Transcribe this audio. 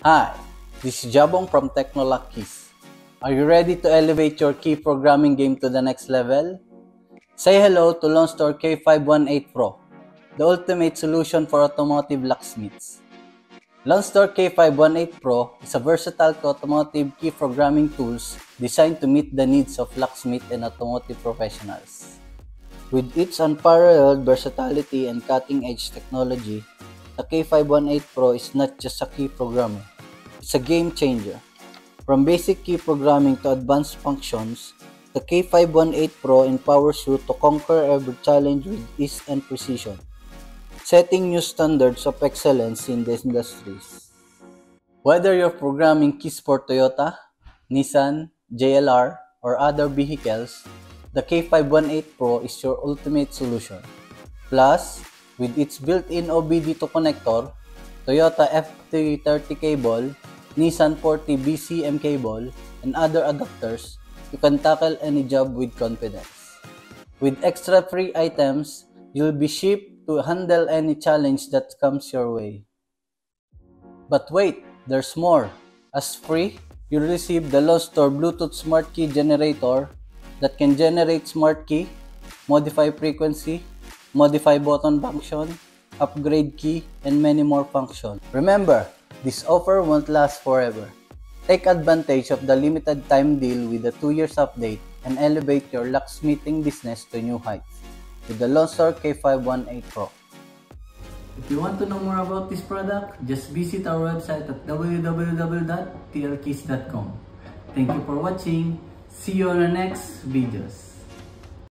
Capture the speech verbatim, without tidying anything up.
Hi, this is Jabong from Techno Lock Keys. Are you ready to elevate your key programming game to the next level? Say hello to Lonsdor K five one eight Pro, the ultimate solution for automotive locksmiths. Lonsdor K five one eight Pro is a versatile automotive key programming tools designed to meet the needs of locksmith and automotive professionals. With its unparalleled versatility and cutting-edge technology, the K five one eight Pro is not just a key programmer, it's a game changer. From basic key programming to advanced functions, the K five one eight Pro empowers you to conquer every challenge with ease and precision, setting new standards of excellence in the industries. Whether you're programming keys for Toyota, Nissan, J L R, or other vehicles, the K five one eight Pro is your ultimate solution. Plus, with its built-in O B D two connector, Toyota F three thirty cable, Nissan forty B C M cable, and other adapters, you can tackle any job with confidence. With extra free items, you'll be shipped to handle any challenge that comes your way. But wait, there's more! As free, you'll receive the Lonsdor Bluetooth Smart Key Generator that can generate smart key, modify frequency, modify button function, upgrade key, and many more functions. Remember, this offer won't last forever. Take advantage of the limited time deal with the two years update and elevate your locksmithing business to new heights with the Lonsdor K five one eight Pro. If you want to know more about this product, just visit our website at w w w dot t l keys dot com. Thank you for watching. See you on the next videos.